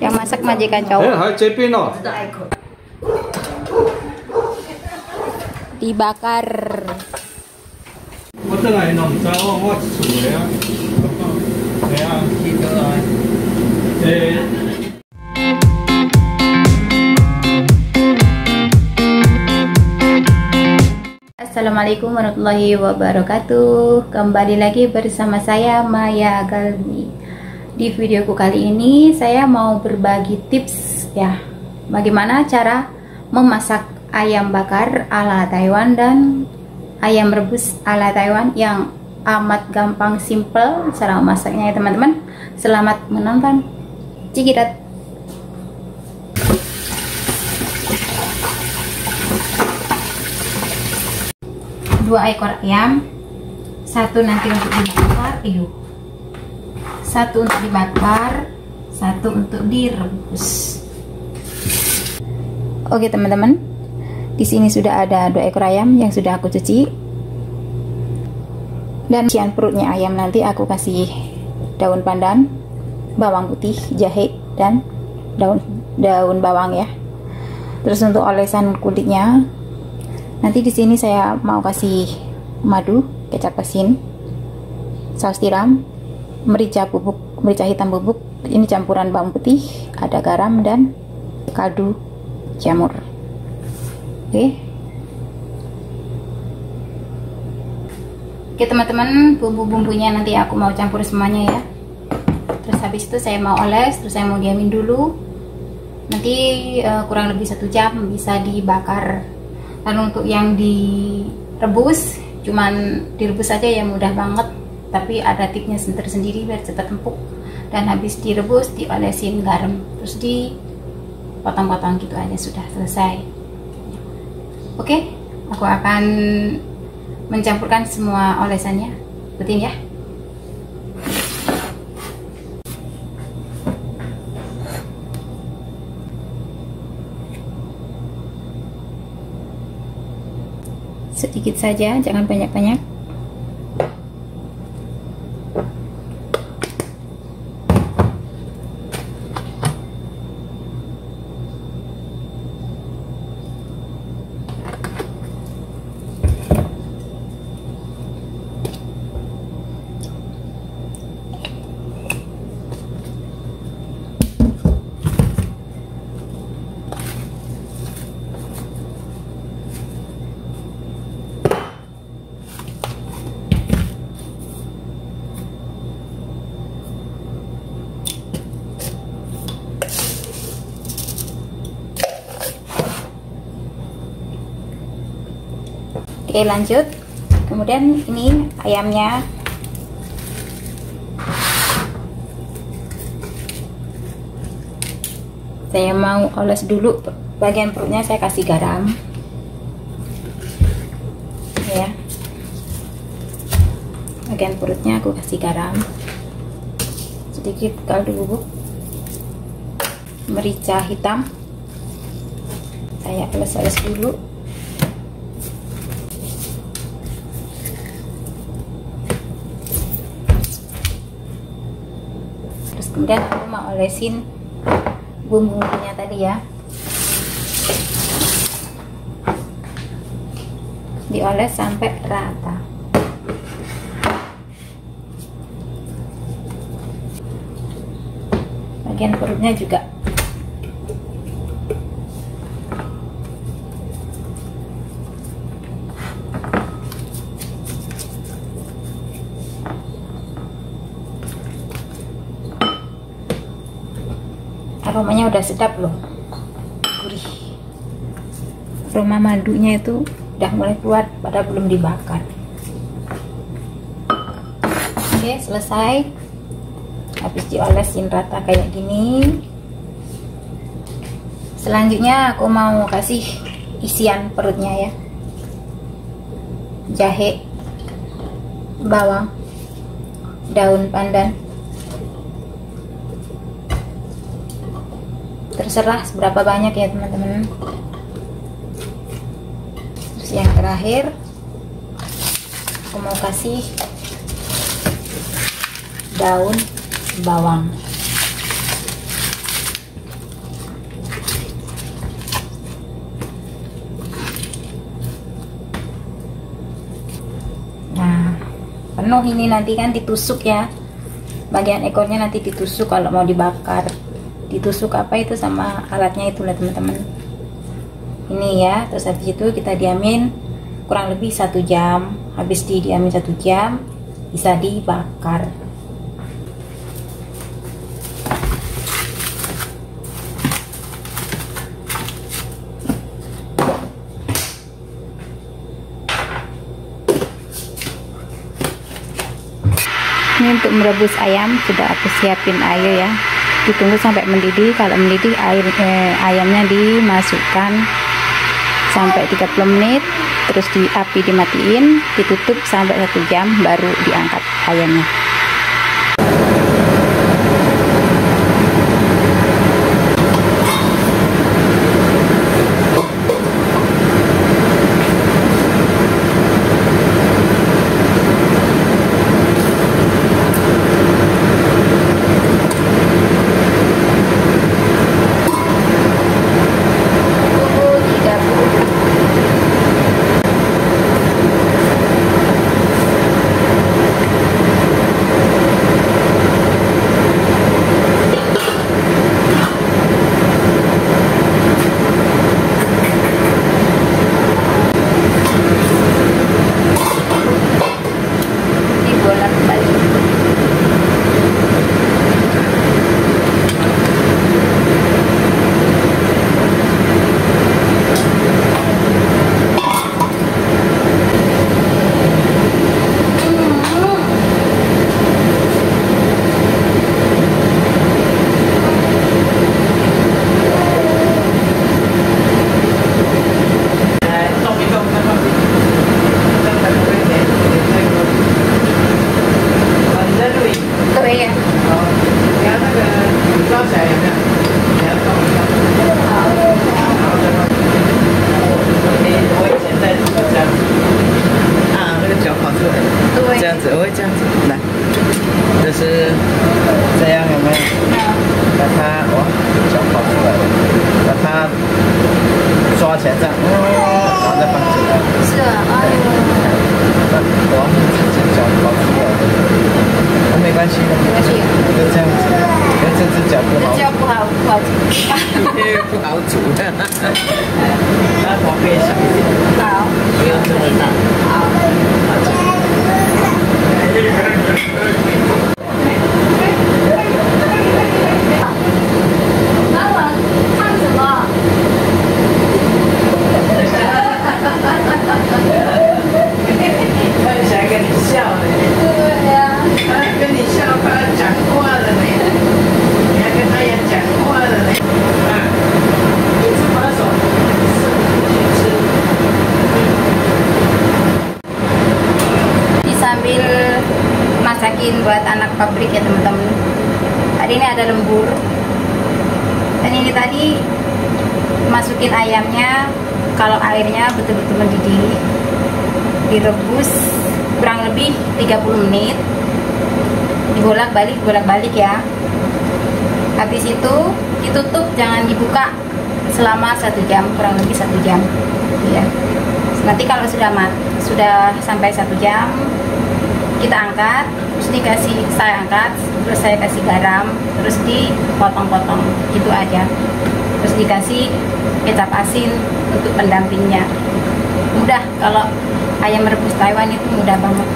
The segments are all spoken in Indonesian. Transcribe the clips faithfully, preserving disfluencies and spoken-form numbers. Yang masak majikan cowok. Dibakar. Assalamualaikum warahmatullahi wabarakatuh. Kembali lagi bersama saya Maya Ghalby. Di videoku kali ini saya mau berbagi tips ya, bagaimana cara memasak ayam bakar ala Taiwan dan ayam rebus ala Taiwan yang amat gampang, simple cara masaknya ya teman-teman. Selamat menonton, cikirat. Dua ekor ayam, satu nanti untuk dibakar, iu. Satu untuk dibakar, satu untuk direbus. Oke teman-teman, di sini sudah ada dua ekor ayam yang sudah aku cuci. Dan isian perutnya ayam nanti aku kasih daun pandan, bawang putih, jahe, dan daun daun bawang ya. Terus untuk olesan kulitnya, nanti di sini saya mau kasih madu, kecap asin, saus tiram, merica bubuk, merica hitam bubuk, ini campuran bawang putih, ada garam dan kaldu jamur. Oke, oke teman-teman, bumbu-bumbunya nanti aku mau campur semuanya ya. Terus habis itu saya mau oles, terus saya mau diamin dulu. Nanti uh, kurang lebih satu jam bisa dibakar. Lalu untuk yang direbus, cuman direbus aja ya, mudah banget. Tapi ada tipsnya sendiri-sendiri biar cepat empuk. Dan habis direbus, diolesin garam, terus dipotong-potong gitu aja, sudah selesai. Oke, aku akan mencampurkan semua olesannya. Ikutin ya. Sedikit saja, jangan banyak-banyak. Oke lanjut, kemudian ini ayamnya saya mau oles dulu. Bagian perutnya saya kasih garam ya, bagian perutnya aku kasih garam, sedikit kaldu bubuk, merica hitam, saya oles-oles dulu. Kemudian aku mau olesin bumbu-bumbunya tadi ya, dioles sampai rata. Bagian perutnya juga. Aromanya udah sedap loh, gurih. Aroma madunya itu udah mulai keluar, padahal belum dibakar. Oke, selesai. Habis diolesin rata kayak gini. Selanjutnya aku mau kasih isian perutnya ya. Jahe, bawang, daun pandan. Terserah seberapa banyak ya teman-teman. Terus yang terakhir aku mau kasih daun bawang. penuh. Ini nanti kan ditusuk ya, bagian ekornya nanti ditusuk kalau mau dibakar, ditusuk apa itu sama alatnya itulah teman-teman. Ini ya, terus habis itu kita diamin kurang lebih satu jam. Habis di diamin satu jam bisa dibakar. Ini untuk merebus ayam sudah aku siapin air ya, ditunggu sampai mendidih. Kalau mendidih air eh, ayamnya dimasukkan sampai tiga puluh menit, terus di api dimatiin, ditutup sampai satu jam baru diangkat ayamnya. Buat anak pabrik ya teman-teman. Tadi ini ada lembur. Dan ini tadi masukin ayamnya, kalau airnya betul-betul mendidih, direbus kurang lebih tiga puluh menit. Dibolak-balik, bolak-balik ya. Habis itu ditutup, jangan dibuka selama satu jam, kurang lebih satu jam. Ya. Nanti kalau sudah mat, sudah sampai satu jam, kita angkat, terus dikasih, saya angkat, terus saya kasih garam, terus dipotong-potong gitu aja, terus dikasih kecap asin untuk pendampingnya. Mudah, kalau ayam rebus Taiwan itu mudah banget.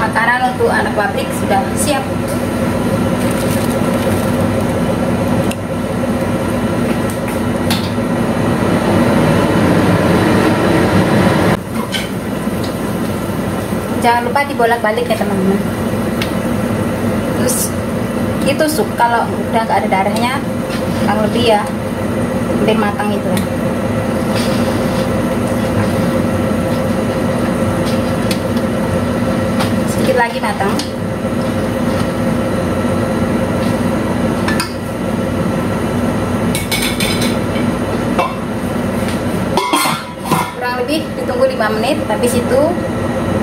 Makanan untuk anak pabrik sudah siap. Jangan lupa dibolak-balik ya teman-teman. Terus ditusuk, kalau udah nggak ada darahnya, kurang lebih ya, hampir matang itu ya. Sedikit lagi matang. Kurang lebih ditunggu lima menit, habis itu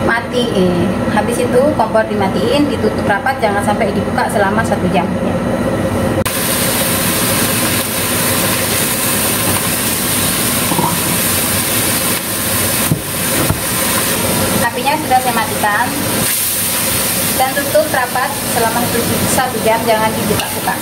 matiin. Habis itu kompor dimatiin, ditutup rapat, jangan sampai dibuka selama satu jam. Airnya sudah saya matikan dan tutup rapat selama satu jam, jangan dibuka-buka.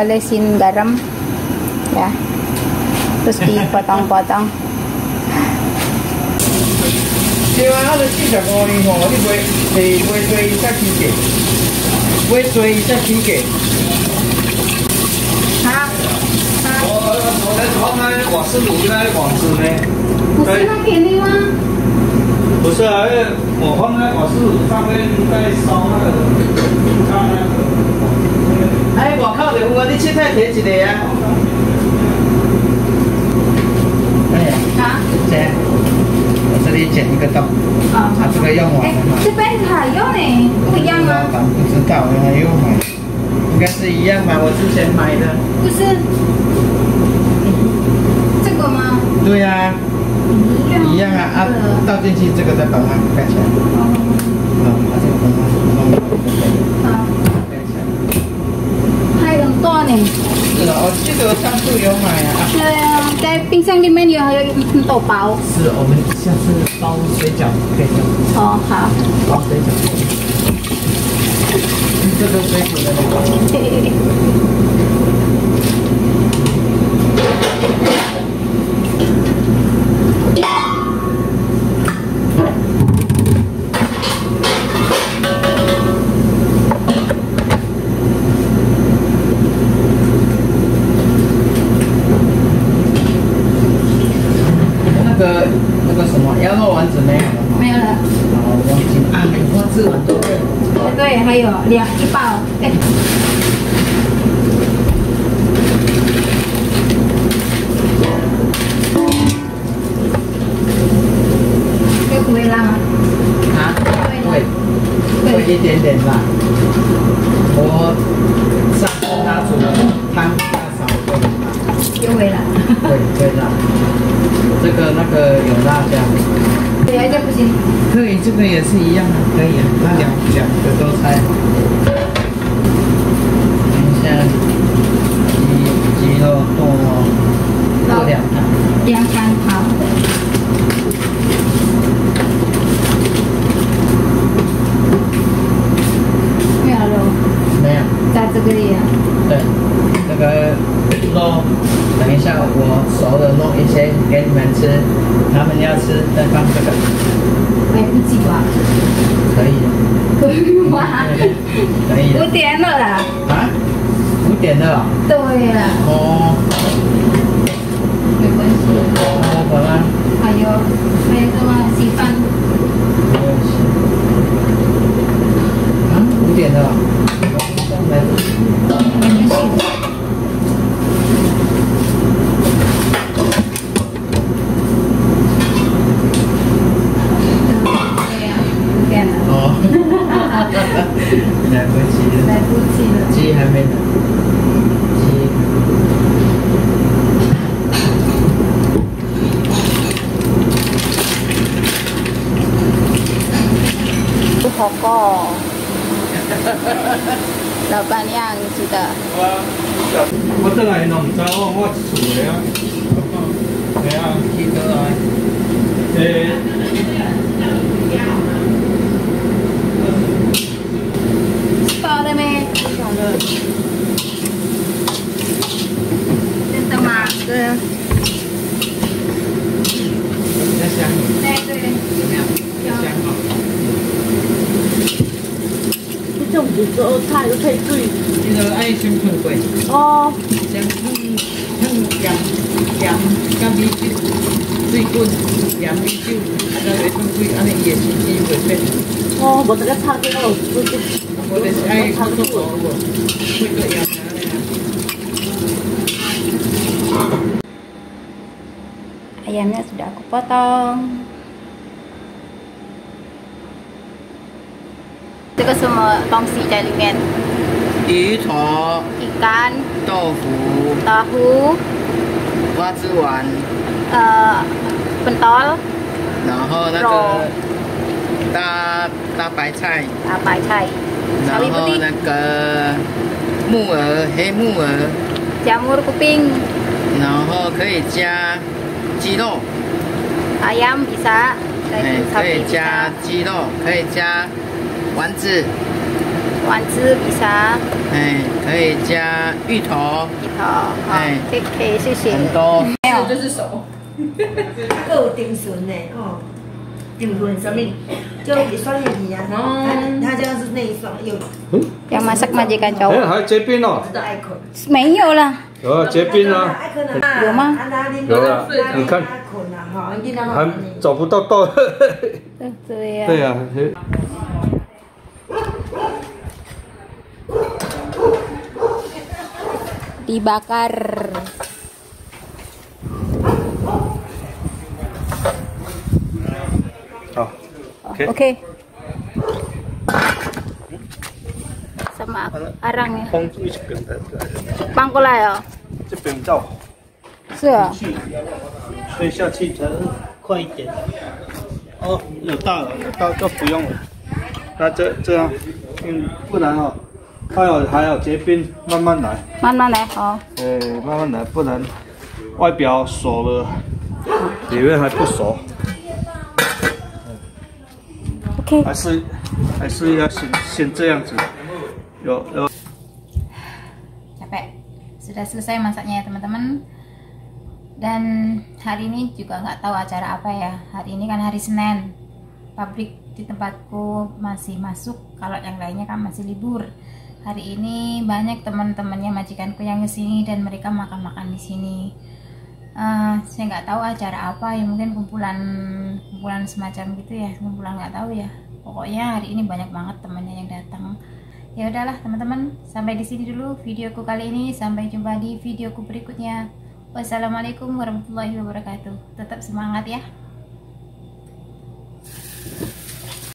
Olesin garam ya, terus dipotong-potong. Hai, gua kau deh, gua di Cina teh cina ya. Eh, ah, cek. Saya di cek ini ketok. Ah, satu kali yang mana? Eh, ini bentar, yang ni, bukan yang mana? Bukan tahu yang yang mana? Mungkin是一样吧，我之前买的。不是，这个吗？对呀，一样啊，啊，倒进去这个再把它盖起来。好，把这个弄弄弄弄。好。多呢，是哦，我记得我上次有买啊。对啊，在冰箱里面有还有一盆豆包。是，我们下次包水饺可以吗？哦，好。包水饺。这个水煮的豆包。嘿嘿嘿。两一包，哎、欸，这不会辣吗？啊，会，会一点点辣。我上次他煮的汤比较少，会辣，又会辣，会会辣。这个那个有辣椒，对啊，这不行。可以，这个也是一样的，可以、啊，那两两个都拆。老板娘知道。我真係弄唔到，我做嘅啊，係啊，幾多啊？誒，吃飽了沒？想的。真的嗎？對啊。在香。對對對。香港。 种一做菜就配水，伊就爱先烫过。哦，先烫烫盐盐加米酒，水滚盐米酒，啊，再来烫水，安尼伊个水就袂变。哦，无这个炒这个有有这，无就是爱炒这个无，配个盐啊嘞啊。Ayamnya sudah aku potong. Itu ke semua tongsi jaringan Ikan Ikan Tofu Tahu Wazuan uh, Pentol Rau Tapaicai Tapaicai Sawi putih Muer Jamur kuping Ayam bisa Sawi bisa 丸子，丸子比啥？哎，可以加芋头。芋头，好，可以可以，谢谢。很多，没有就是熟。够丁纯呢，哦，丁纯什么？就也算是一样。哦，它就是那一双有。要买什么这个粥？哎，还结冰了。没有了。有结冰了。有吗？有了，你看，还找不到到。对呀。对呀。 Dibakar. Oh, oke. Okay. Okay. Sama arang ya. Pangkulai ya. Ini 嗯，不然哦，还有还有结冰，慢慢来，慢慢来，好。对，慢慢来，不然外表熟了，里面还不熟。OK。还是还是要先先这样子。有有。Capek, sudah selesai masaknya ya teman-teman. Dan hari ini juga nggak tahu acara apa ya. Hari ini kan hari Senin. Pabrik di tempatku masih masuk, kalau yang lainnya kan masih libur. Hari ini banyak teman-temannya majikanku yang kesini dan mereka makan-makan di sini. Uh, saya nggak tahu acara apa ya, mungkin kumpulan kumpulan semacam gitu ya, kumpulan nggak tahu ya. Pokoknya hari ini banyak banget temannya yang datang. Ya udahlah teman-teman, sampai di sini dulu videoku kali ini. Sampai jumpa di videoku berikutnya. Wassalamualaikum warahmatullahi wabarakatuh. Tetap semangat ya.